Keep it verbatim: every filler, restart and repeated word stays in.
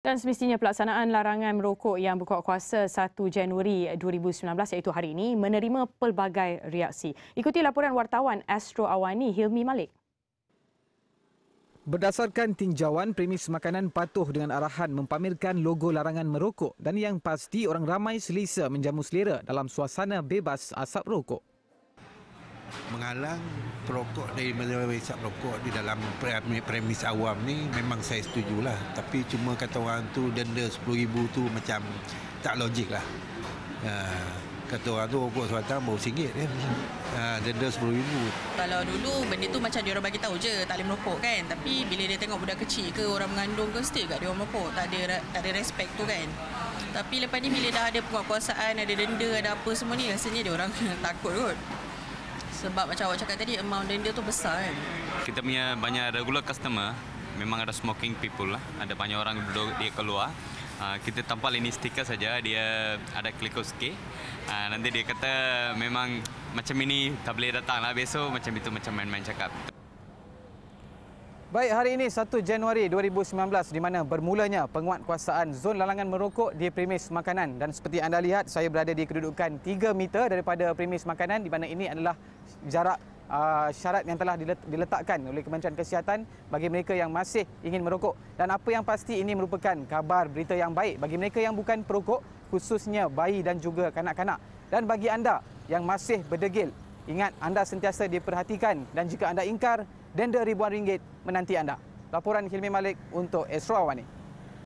Dan semestinya pelaksanaan larangan merokok yang berkuat kuasa satu Januari dua ribu sembilan belas iaitu hari ini menerima pelbagai reaksi. Ikuti laporan wartawan Astro Awani Hilmi Malik. Berdasarkan tinjauan, premis makanan patuh dengan arahan mempamerkan logo larangan merokok dan yang pasti orang ramai selesa menjamu selera dalam suasana bebas asap rokok. Menghalang perokok dari melalui isap rokok di dalam premis awam ni memang saya setujulah, tapi cuma kata orang tu denda sepuluh ribu ringgit tu macam tak logik lah. Uh, kata orang tu rokok sebatang baru satu ringgit kan. Uh, denda sepuluh ribu ringgit. Kalau dulu benda tu macam dia orang bagi tahu je tak boleh merokok kan, tapi bila dia tengok budak kecil ke orang mengandung ke still kat dia orang merokok, tak ada tak ada respect tu kan. Tapi lepas ni bila dah ada penguatkuasaan, ada denda, ada apa semua ni, rasanya dia orang takut kot. Sebab macam awak cakap tadi, amount denda tu besar kan. Kita punya banyak regular customer, memang ada smoking people lah. Ada banyak orang duduk, dia keluar. Uh, kita tampal ini stiker saja, dia ada klik okey. Uh, nanti dia kata memang macam ini tak boleh datang lah besok, macam itu macam main-main cakap. Baik, hari ini satu Januari dua ribu sembilan belas di mana bermulanya penguatkuasaan zon larangan merokok di premis makanan. Dan seperti anda lihat, saya berada di kedudukan tiga meter daripada premis makanan di mana ini adalah jarak uh, syarat yang telah diletakkan oleh Kementerian Kesihatan bagi mereka yang masih ingin merokok. Dan apa yang pasti ini merupakan kabar berita yang baik bagi mereka yang bukan perokok, khususnya bayi dan juga kanak-kanak. Dan bagi anda yang masih berdegil, ingat anda sentiasa diperhatikan dan jika anda ingkar, denda ribuan ringgit menanti anda. Laporan Hilmi Malik untuk Astro Awani.